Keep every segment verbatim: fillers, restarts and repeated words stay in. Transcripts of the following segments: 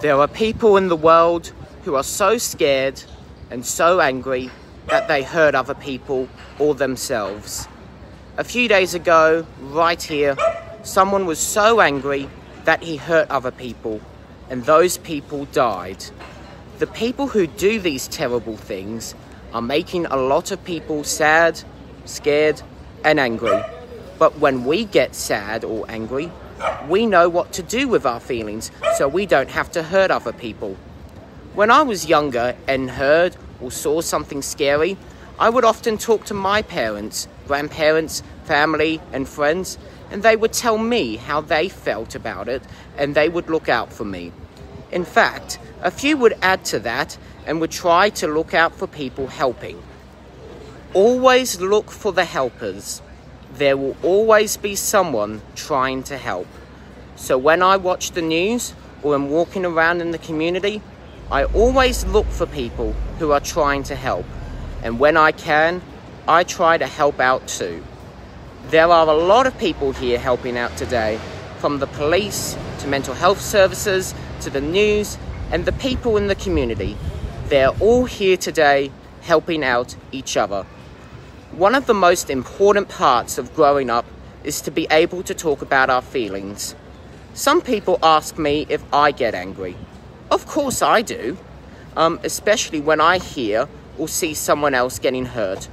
There are people in the world who are so scared and so angry that they hurt other people or themselves. A few days ago, right here, someone was so angry that he hurt other people, and those people died. The people who do these terrible things are making a lot of people sad, scared, and angry. But when we get sad or angry, we know what to do with our feelings, so we don't have to hurt other people. When I was younger and heard or saw something scary, I would often talk to my parents, grandparents, family, and friends, and they would tell me how they felt about it, and they would look out for me. In fact, a few would add to that and would try to look out for people helping. Always look for the helpers. There will always be someone trying to help. So when I watch the news or am walking around in the community, I always look for people who are trying to help. And when I can, I try to help out too. There are a lot of people here helping out today, from the police to mental health services to the news and the people in the community. They're all here today helping out each other. One of the most important parts of growing up is to be able to talk about our feelings. Some people ask me if I get angry. Of course I do, um, especially when I hear or see someone else getting hurt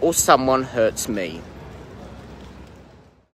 or someone hurts me.